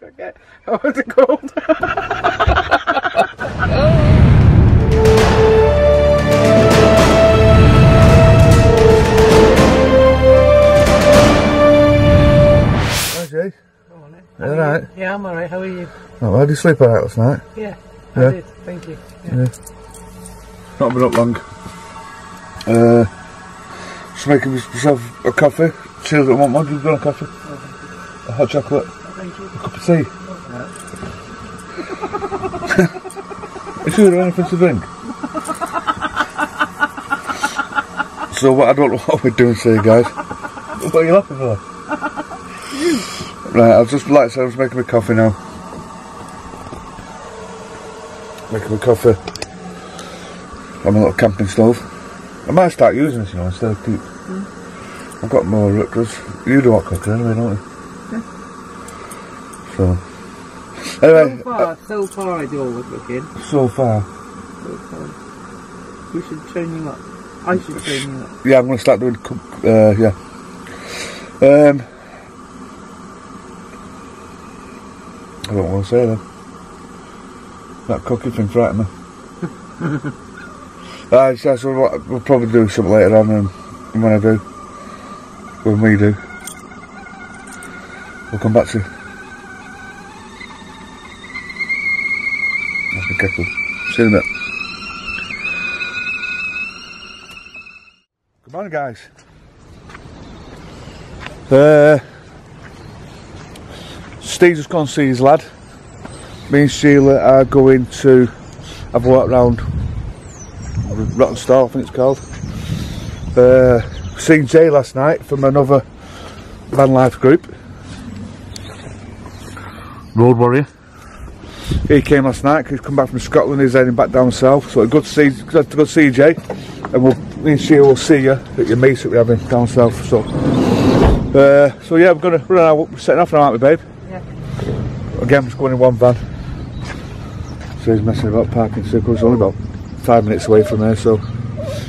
forget. Oh, what's it called? Hi, Jay. All right. Yeah, I'm alright. How are you? Oh, well, did you sleep alright last night? Yeah, I did. Thank you. Yeah. Not been up long. Just making myself a coffee. Cheers, I want one. Do you want a coffee? A hot chocolate? Thank you. A cup of tea? No. Is there anything to drink? So what, I don't know what we're doing today, guys. What are you laughing for? Right, I was just, like I said, I was making my coffee now. Making my coffee on my little camping stove. I might start using this, you know, instead of keep. I've got more rutgers. You do hot cooking anyway, don't you? Yeah. So anyway, so far I do all the cooking. So far. We should train you up. I should train you up. Yeah, I'm going to start doing cook. I don't want to say that. That cooking thing frightened me. So we'll probably do something later on, and when we do, we'll come back to you. That's the kettle. See you in a minute. Come on, guys. Steve's gone to see his lad. Me and Sheila are going to have a walk round Rawtenstall, I think it's called. Seen Jay last night from another van life group, Road Warrior. He came last night. He's come back from Scotland. He's heading back down south. So good to see Jay, and me and Sheila will see you at your meet that we're having down south. So, so yeah, we're setting off now, aren't we, babe? Yeah. Again, we're just going in one van. So he's messing about parking circles. It's only about 5 minutes away from there, so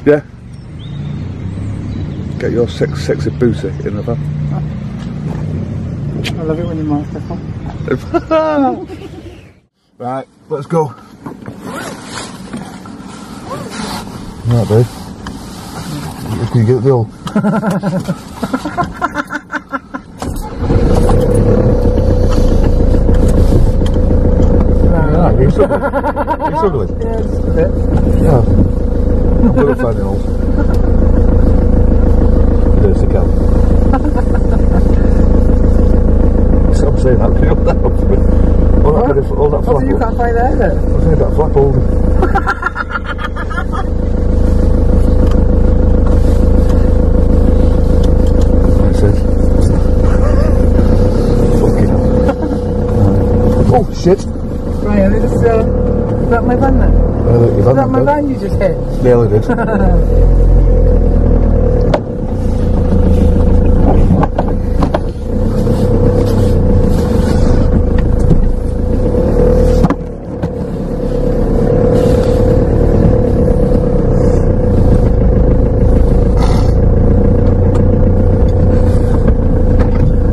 yeah. Get your sexy booty in the van. I love it when you mark stuff. Right, let's go. Right, babe. Can you get the old? It's ugly. It's ugly. Yeah, it's a bit. Yeah. I'm going to find an old. There's the cow. Stop saying that. Can you hold that up for me? Hold that flap. Oh, you can't find that then? I'm saying that flap over. That's it. Fucking hell. Oh, shit. Ryan, is that my van then? Is that my van you just hit? Nearly did.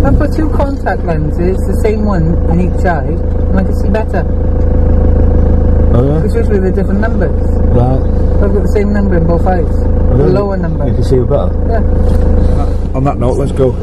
I've got two contact lenses, the same one on each eye. I can see better. Oh yeah? Because usually they're different numbers. Right. I've got the same number in both eyes. Oh, really? The lower number. You can see better? Yeah. On that note, let's go.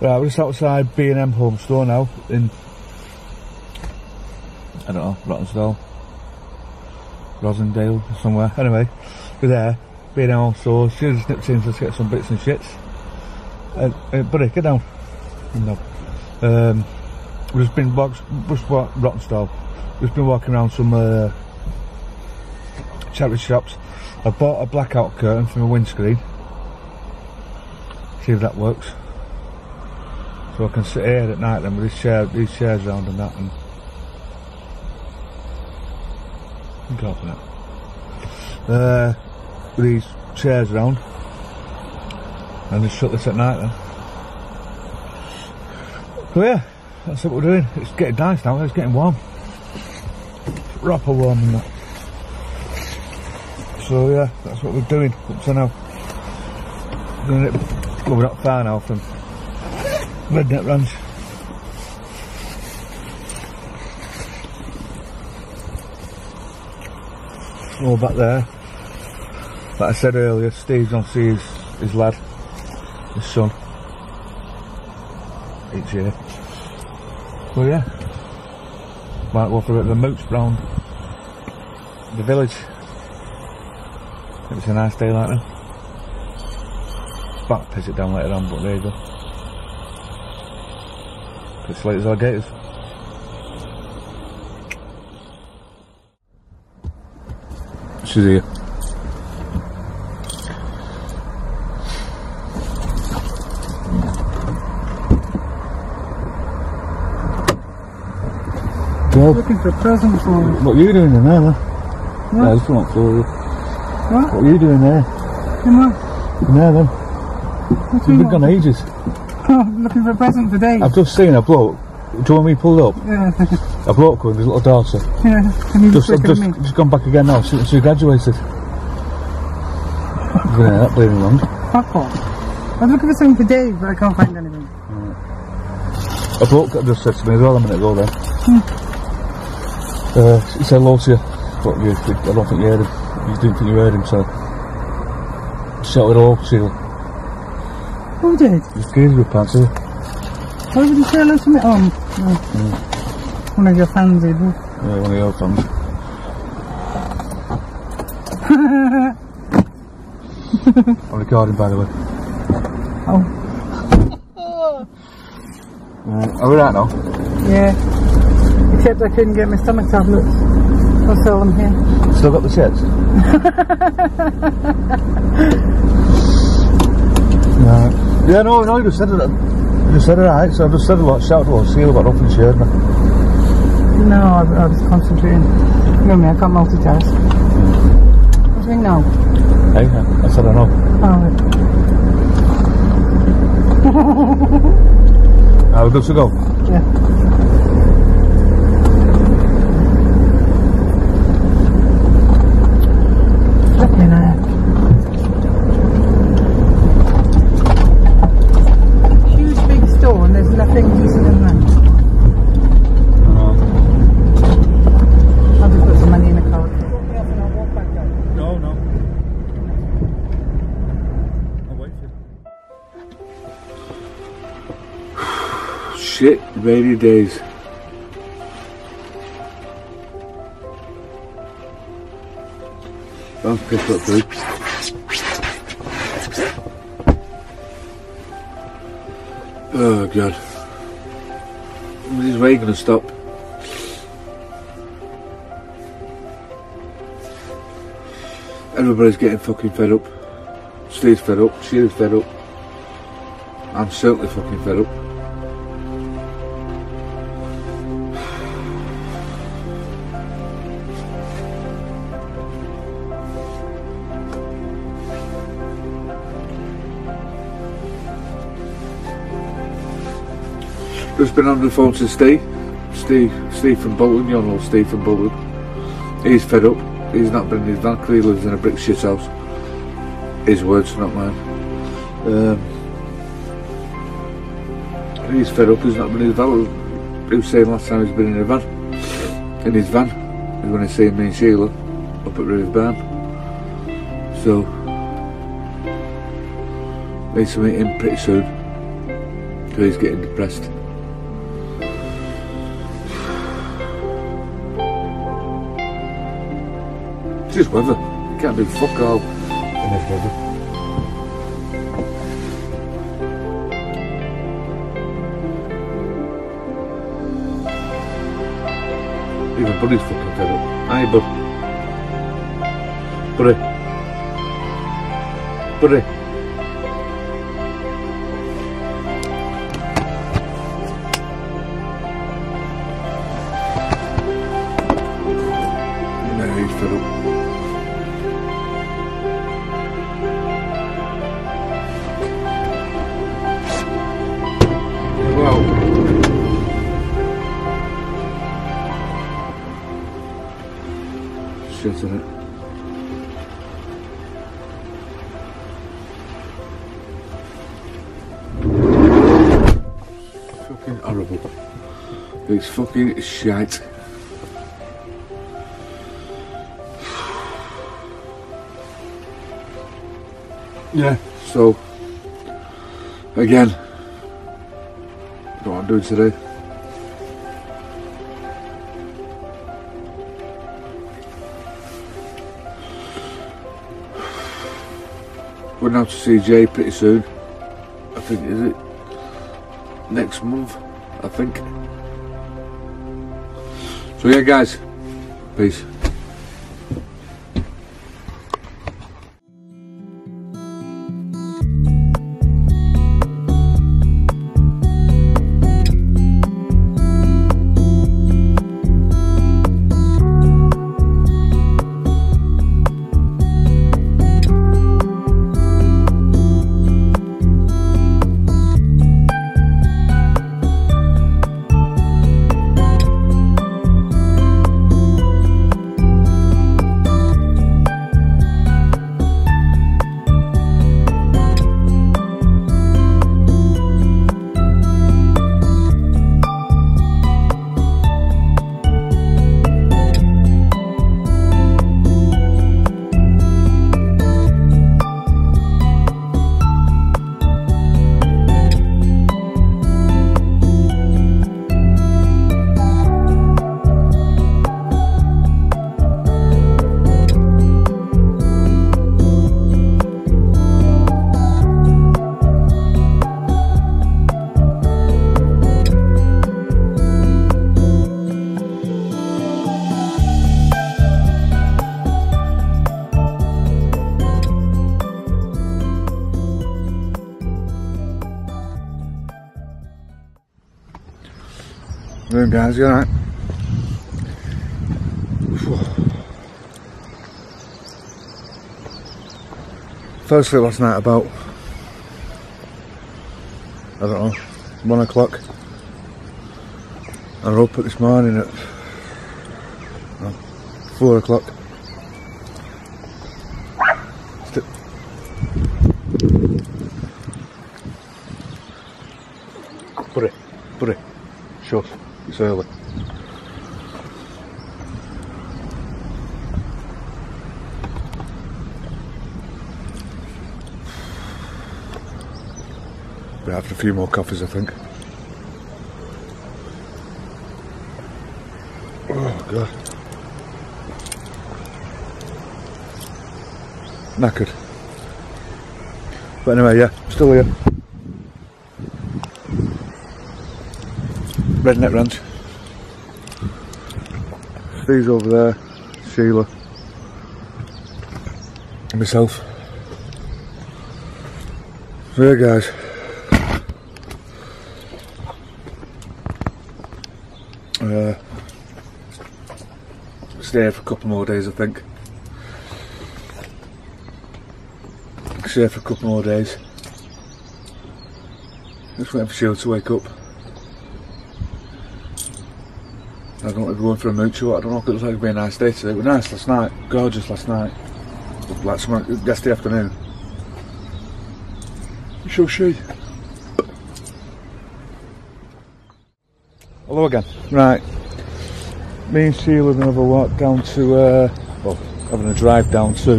Right, we're just outside B&M Home Store now in, I don't know, Rawtenstall, Rossendale, somewhere. Anyway, we're there. B&M, so she just nipped in to get some bits and shits. Buddy, get down. No. Rawtenstall. We've been walking around some charity shops. I bought a blackout curtain for my windscreen. See if that works. So I can sit here at night then with these chairs around and that, and go for that. With these chairs around and just shut this at night then. So yeah, that's what we're doing. It's getting nice now, it's getting warm. It's proper warm and that. So yeah, that's what we're doing up to now. Well, we're not far now from Redneck Ranch. All back there. Like I said earlier, Steve's on to see his lad, his son, each year. So yeah, might go for a bit of a mooch round the village. It's a nice day like that. About to piss it down later on, but there you go. It's late as our gators. She's here. Well, looking for presents, Mum. What are you doing in there, man? What? Yeah, I just want to you. What are you doing there? In what? In there then. You've been gone ages. I'm looking for a present today. I've just seen a bloke. Do you want me pulled up? Yeah. A bloke with his little daughter. Yeah. And he's just gone back again now. She graduated. I'm going to end up leaving long. Fuck off. I was looking for something today, but I can't find anything. Right. A bloke just said to me as well a minute ago then. He said hello to you, but I don't think you heard him. You didn't think you heard him, so shot with a local seal. Who did? Just kidding with pants, eh? Why would you say hello to me? Oh, no. One of your fans, did you? Yeah, one of your fans. I'm recording, by the way. Oh. Are we right now? Yeah. Except I couldn't get my stomach tablets. I'll sell them here. Still got the sheds? Yeah, no, you just said it. You just said it right, so I just said a lot. Shout out to Seal about up and shared me. No, I was concentrating. You know me, I can't multitask. What's doing now? Hey, I said I know. Oh. Are we good to go? Yeah. Shit, rainy days. Don't piss up, dude. Oh god. When is this rain gonna stop? Everybody's getting fucking fed up. Steve's fed up, Sheila's fed up. I'm certainly fucking fed up. Just been on the phone to Steve from Bolton. You know Steve from Bolton. He's fed up. He's not been in his van because he lives in a brick shithouse. His words, not mine. He's fed up. He's not been in his van. He was saying last time he's been in a van. In his van, he's going to see me and Sheila up at Rivers Barn. So need to meet him pretty soon because he's getting depressed. Just weather, you can't do fuck all. in this business. Even Buddy's fucking fed up. Aye, Bud. Buddy. Buddy. No, he's fed up. Wow. Shit in it. It's fucking horrible. It's fucking shite. Yeah, so again, what I'm doing today. Going out to see Jay pretty soon, I think, is it? Next month, I think. So yeah guys, peace. Guys, you alright? Fell asleep last night about, I don't know, 1 o'clock. I woke up this morning at 4 o'clock. Put it, shut. It's early. But after a few more coffees, I think. Oh god. Knackered. But anyway, yeah, still here. Redneck Ranch. Steve's over there, Sheila, and myself. So yeah guys, stay here for a couple more days, I think. Stay here for a couple more days. Just waiting for Sheila to wake up. I don't know if we're going for a mood short, I don't know, it looks like it'd be a nice day today. It was nice last night, gorgeous last night. Like yesterday afternoon. You shall see. Hello again. Right. Me and Sheila are going to have a walk down to, well, having a drive down to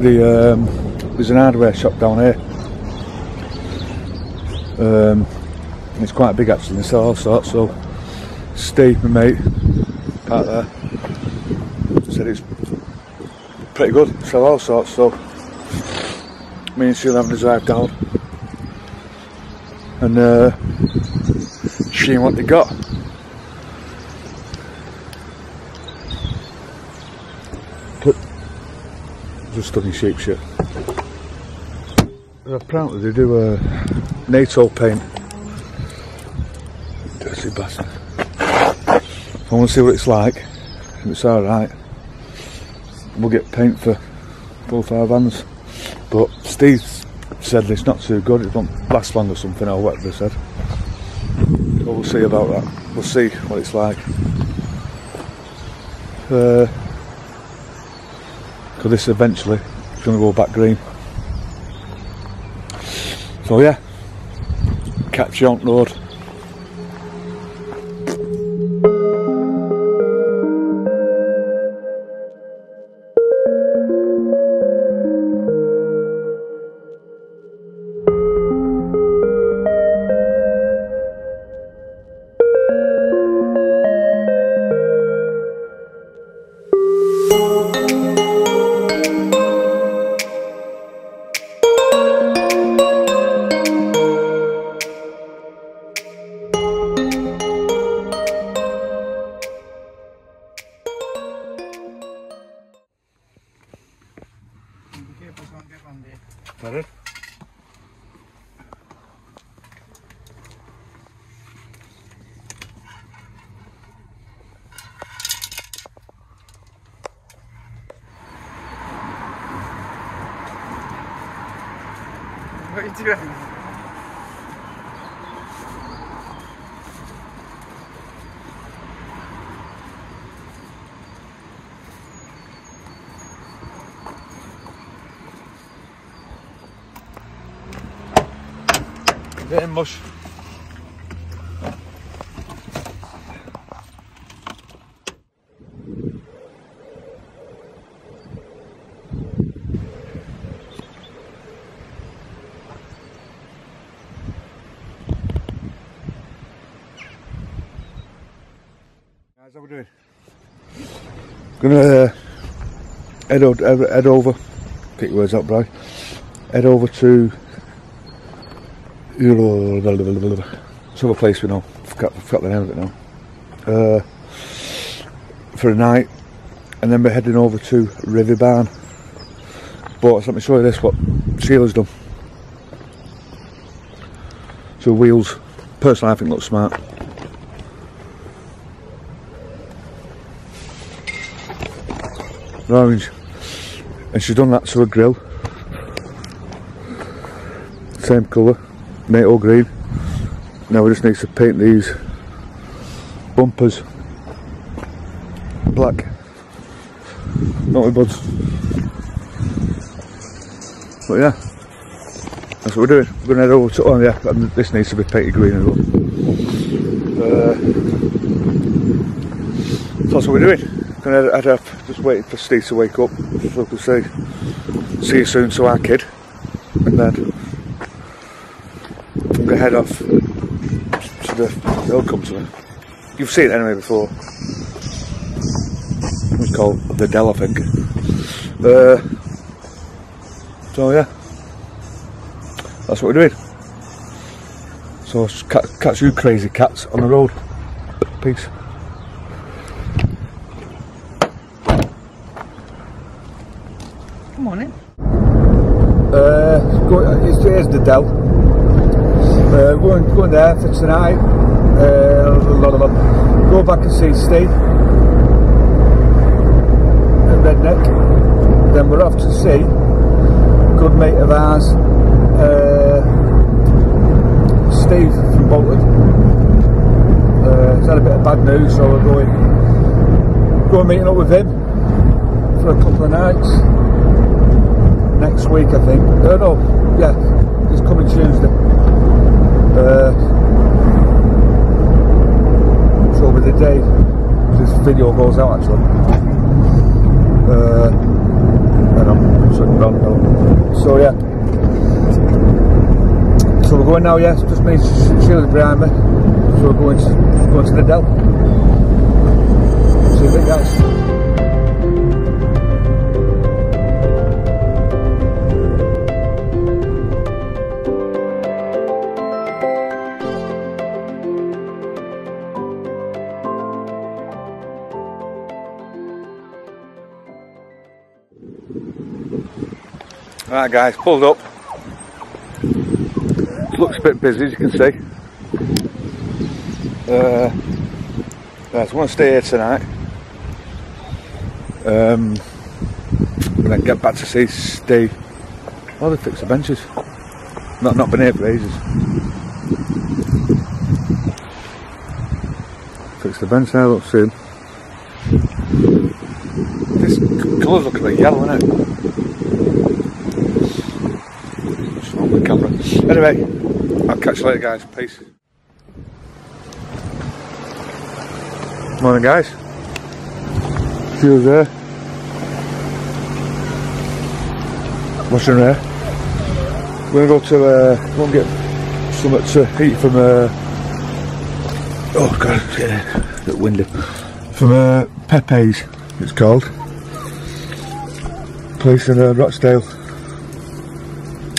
the, there's an hardware shop down here. It's quite big actually, they sell all sorts, so Steve, my mate, out there, said it's pretty good, sell all sorts, so me and she'll have to drive down and seeing what they got. But just looking sheep shit. Apparently they do a NATO paint. Dirty bastard. I want to see what it's like. If it's alright, we'll get paint for both our vans. But Steve said it's not too good, it won't last long or something, or whatever they said. But we'll see about that. We'll see what it's like. Because this eventually is going to go back green. So yeah, catch you on road. What are you doing? Get in, mush. How we doing? Gonna head over. Get your words out, Bri. Head over to some other place we know. Forgot the name of it now. For a night, and then we're heading over to Rivvy Barn. But let me show you this. What Sheila's done. So wheels. Personally, I think looks smart. Orange, and she's done that to a grill, same colour, NATO green. Now we just need to paint these bumpers black, don't we, buds? But yeah, that's what we're doing. We're gonna head over to, oh yeah, and this needs to be painted green as well. That's what we're doing. I'd have just waiting for Steve to wake up so I can say see you soon to our kid, and then I'm gonna head off to the, they'll come to me. You've seen it anyway before. It's called the Dell, I think. So yeah, that's what we're doing. So catch you crazy cats on the road. Peace. Morning. Here's the Dell. We're going there for tonight. A lot of them. Go back and see Steve and Redneck. Then we're off to see a good mate of ours, Steve from Bolton. He's had a bit of bad news, so we're going meeting up with him for a couple of nights. Next week, I think. Oh no, yeah, it's coming Tuesday. It's over the day this video goes out, actually. So yeah, so we're going now. Yes, yeah, just me, Sheila behind me. So we're going to the Dell. See you guys. Right guys, pulled up. It looks a bit busy, as you can see. I just want to stay here tonight. And then get back to see Steve. Oh, they fixed the benches. Not been here for ages. Fix the bench now, look soon. This colour's looking a bit yellow, isn't it? What's wrong with the camera? Anyway, I'll catch you later guys, peace. Morning guys. View's there. Washing her hair. We're going to go to, go and get something to eat from, oh god, it's getting a bit windy. From Pepe's, it's called. Place in Rochdale.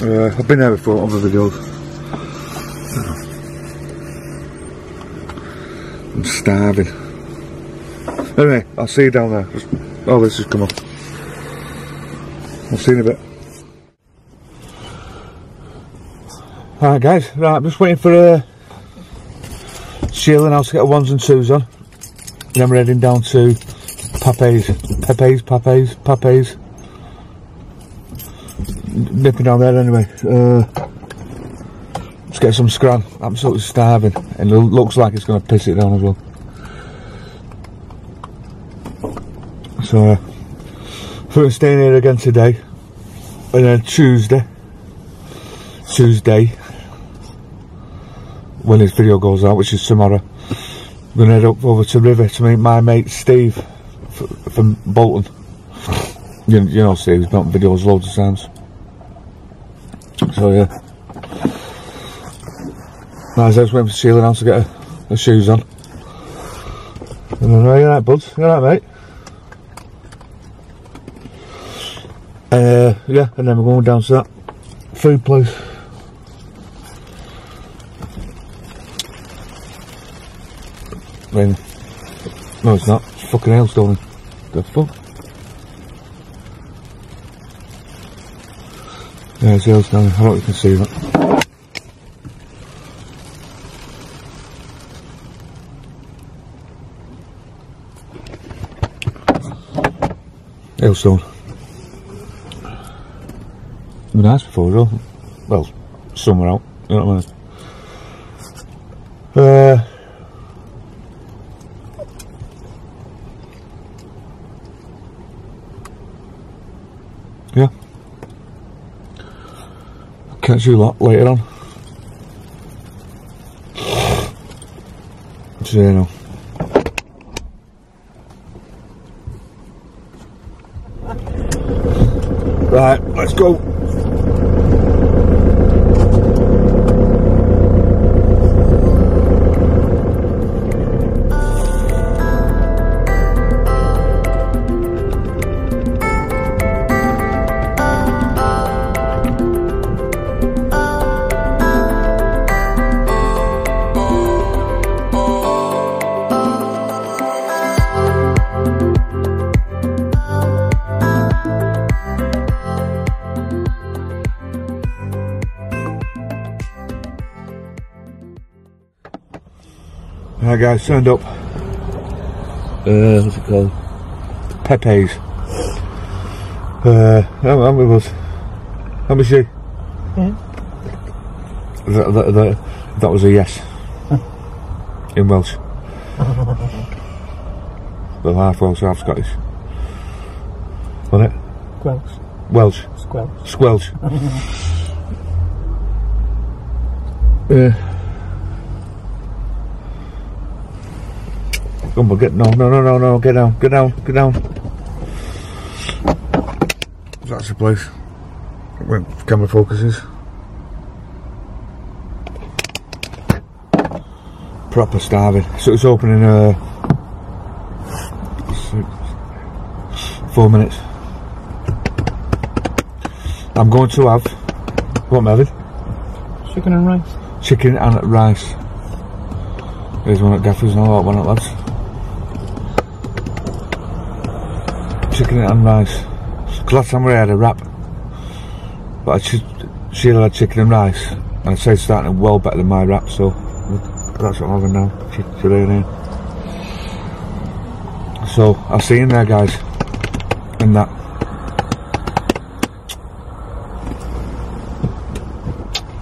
I've been there before, on the videos. I'm starving. Anyway, I'll see you down there. Oh, this has come up. I'll see you in a bit. Alright guys, right, I'm just waiting for Sheila now to get her ones and twos on. And then we're heading down to Pepe's. Nipping down there anyway. Let's get some scran. Absolutely starving. And it looks like it's going to piss it down as well. So, we're staying here again today. And then Tuesday. When this video goes out, which is tomorrow, I'm going to head up over to Rivvy to meet my mate Steve from Bolton. You know Steve, he's done videos loads of times. So yeah. Nice, I was waiting for Sheila now to get her shoes on. And then, are you alright bud? You alright mate? Yeah, and then we're going down to that food place. I mean, no it's not, it's fucking hailstorming. The fuck? Yeah, it's hailstorming, I hope you can see that. Hailstorm. It's been nice before as well. Well, somewhere out, you know what I mean? Yeah. I'll catch you lot later on. So, you know. Right, let's go. Right guys, turned up, what's it called, Pepe's, I'm with us, how was she? Yeah. That was a yes, in Welsh, well half Welsh, half Scottish, wasn't it? Welsh. Squelch. Yeah. Come on, no, get down. That's the place where camera focuses. Proper starving. So it's open in 4 minutes. I'm going to have, what am I having? Chicken and rice. There's one at Gaffer's and all that, one at lads. Chicken and rice. Last time we had a wrap, but Sheila had chicken and rice, and I'd say it's starting well better than my wrap, so that's what I'm having now, chicken in. So I'll see you in there, guys, and that.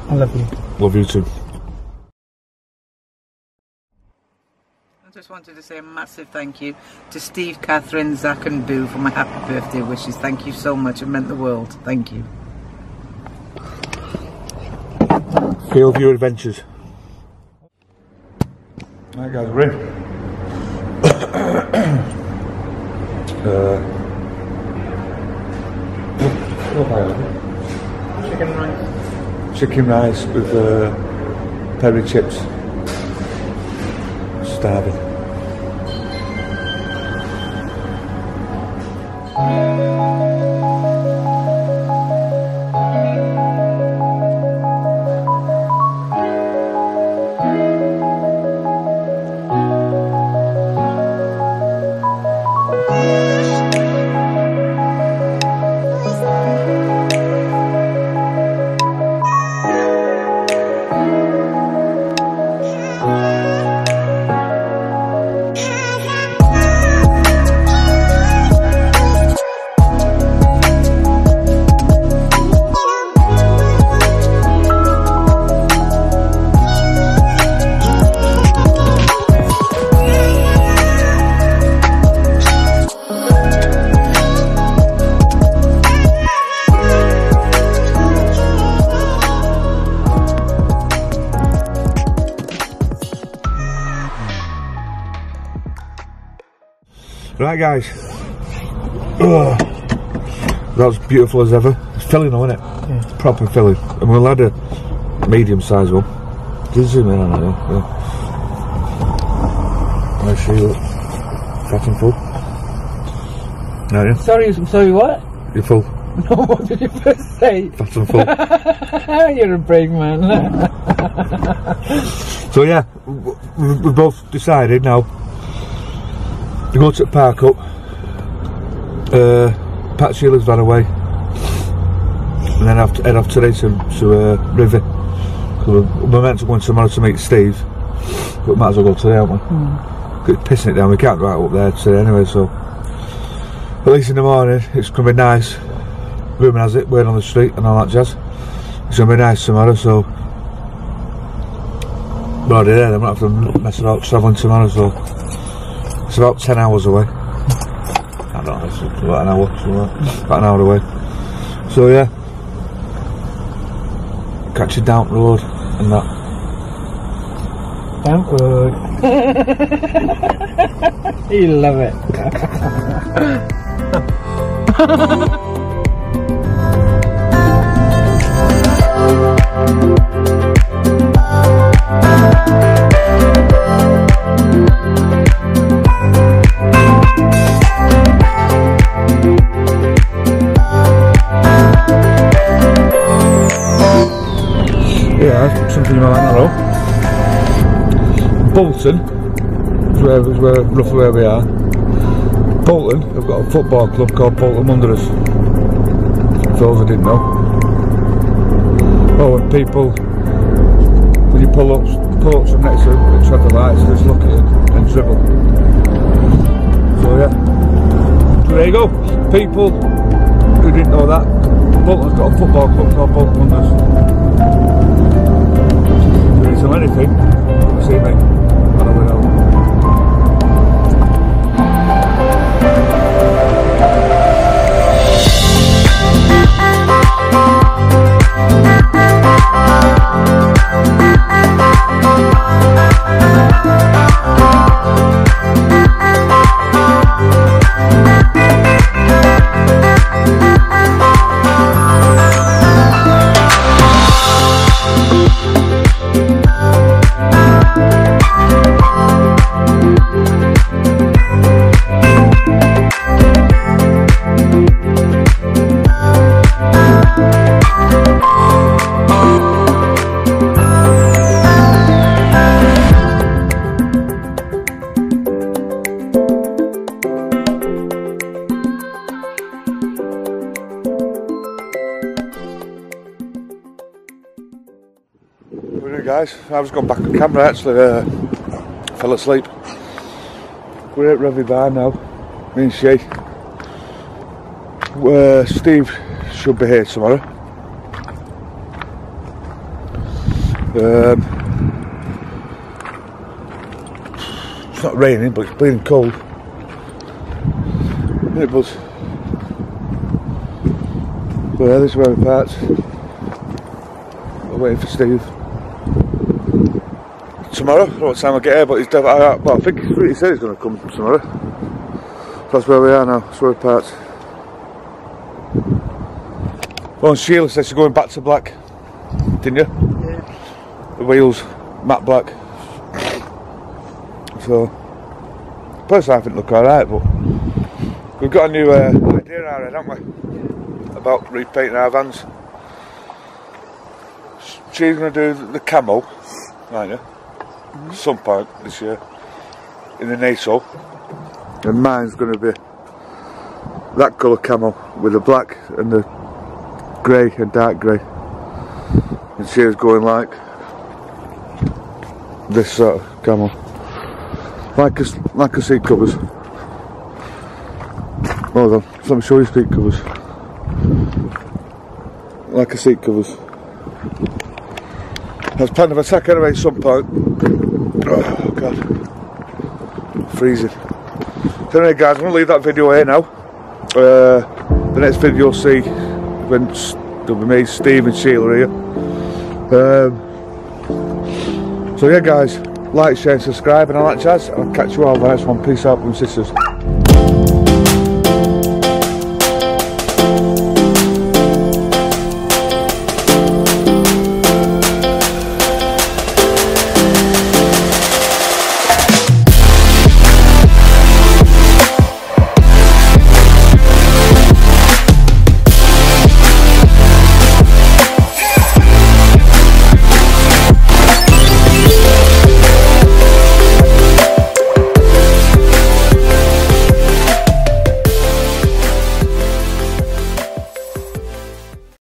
I love you. Love you too. I just wanted to say a massive thank you to Steve, Catherine, Zach and Boo for my happy birthday wishes. Thank you so much. It meant the world. Thank you. Fieldview Adventures. Hi guys, we're in. Chicken rice. Chicken rice with peri chips. Starving. Right guys, that was beautiful as ever. It's filling though, isn't it? Yeah. Proper filling. And we'll add a medium sized one. Did you zoom in on it? Yeah. Make sure you look fat and full. Are you? Sorry, I'm sorry, what? You're full. No, what did you first say? Fat and full. You're a brave man. So yeah, we've both decided now. We go to the park up, Pat Sheila's van away, and then I have to head off today to Rivvy. We're meant to go in tomorrow to meet Steve, but we might as well go today, aren't we? Mm. It's pissing it down, we can't go out up there today anyway, so at least in the morning it's going to be nice. Rumour has it, word on the street and all that jazz. It's going to be nice tomorrow, so we're already there, I'm not going to have to mess about travelling tomorrow, so. It's about 10 hours away. I don't know, it's about an hour, somewhere. About an hour away. So yeah, catch a damp road and that. Damp road. You love it. Bolton is roughly where we are. Bolton, they've got a football club called Bolton Wanderers, for those who didn't know. Oh, and people, when you pull up from next to them, they have the lights, just look at it and dribble. So yeah, there you go. People who didn't know that, Bolton's got a football club called Bolton Wanderers. If you need some anything, see me. guys, I was going back on camera actually, fell asleep. We're at Rivvy Bar now, me and she. Steve should be here tomorrow. It's not raining but it's bleeding cold. It was. Well, yeah, this is where we parked. I'm waiting for Steve. Tomorrow, I don't know what time I get here, but he's definitely, but I think he said he's going to come tomorrow. So that's where we are now, that's where we parked. Well, and Sheila said she's going back to black, didn't you? Yeah. The wheels, matte black. So, personally I think it look alright, but we've got a new idea in our head, haven't we? About repainting our vans. She's going to do the camel, aren't you? Mm-hmm. Some point this year in the NATO, and mine's going to be that colour camel with the black and the grey and dark grey, and she's going like this sort of camel, like a seat covers. Hold on, let me show you seat covers, like a seat covers. There's plenty of attack anyway at some point. Oh god, freezing. So anyway guys, I'm going to leave that video here now. The next video you'll see, when it'll be me, Steve and Sheila here. So yeah guys, like, share and subscribe and all that jazz. I'll catch you all in the next one. Peace out, brothers and sisters.